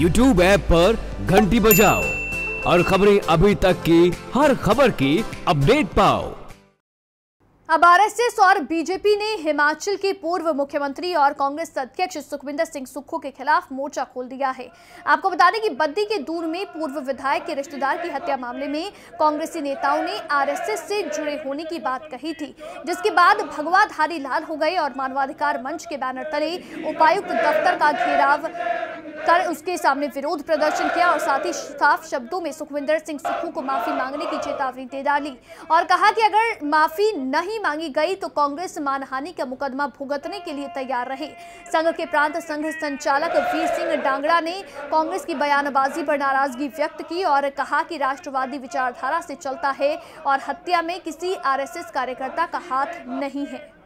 YouTube app पर घंटी बजाओ और खबरें अभी तक की हर खबर की अपडेट पाओ। अब आरएसएस और बीजेपी ने हिमाचल के पूर्व मुख्यमंत्री और कांग्रेस अध्यक्ष सुखविंदर सिंह सुखू के खिलाफ मोर्चा खोल दिया है। आपको बता दें कि बद्दी के दूर में पूर्व विधायक के रिश्तेदार की हत्या मामले में कांग्रेसी नेताओं ने आरएसएस से जुड़े होने की बात कही थी, जिसके बाद भगवाधारी लाल हो गए और मानवाधिकार मंच के बैनर तले उपायुक्त दफ्तर का घेराव कर उसके सामने विरोध प्रदर्शन किया और साथ ही साफ शब्दों में सुखविंदर सिंह सुखू को माफी मांगने की चेतावनी दे डाली और कहा कि अगर माफी नहीं मांगी गई तो कांग्रेस मानहानि का मुकदमा भुगतने के लिए तैयार रहे। संघ के प्रांत संघ संचालक वी सिंह डांगड़ा ने कांग्रेस की बयानबाजी पर नाराजगी व्यक्त की और कहा कि राष्ट्रवादी विचारधारा से चलता है और हत्या में किसी आरएसएस कार्यकर्ता का हाथ नहीं है।